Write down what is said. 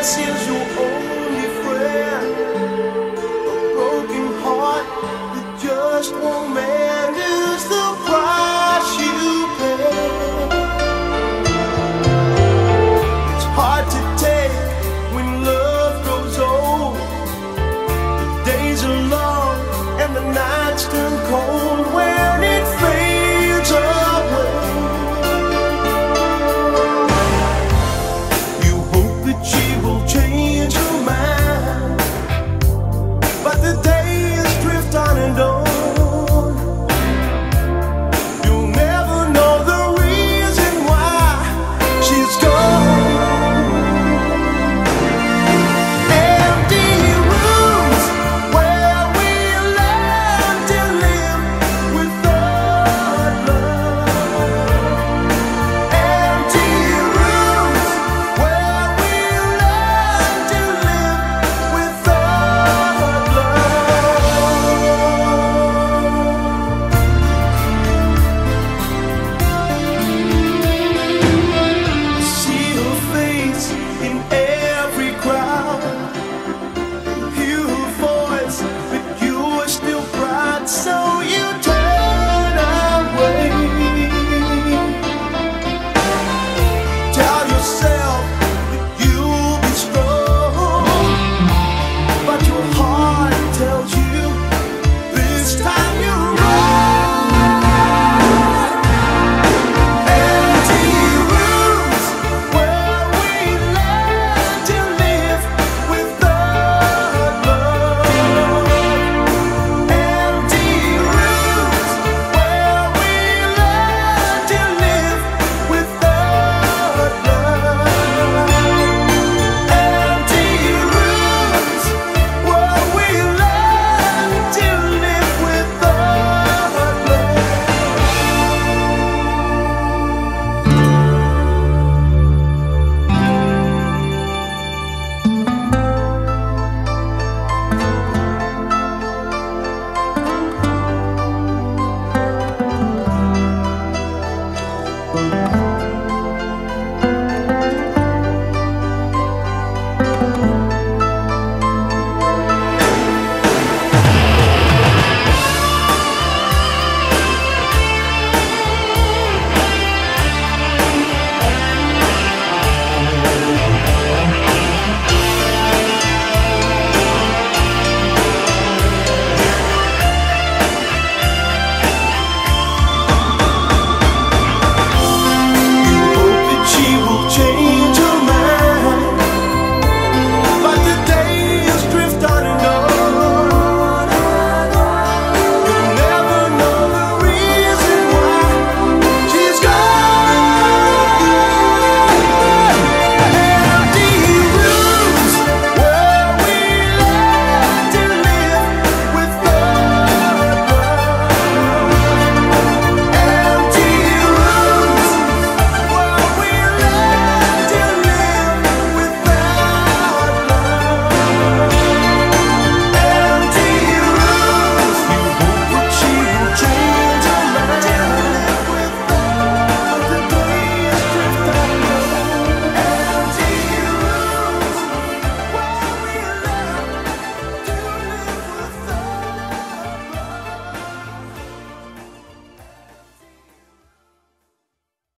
Yes, is your only friend. A broken heart that just won't make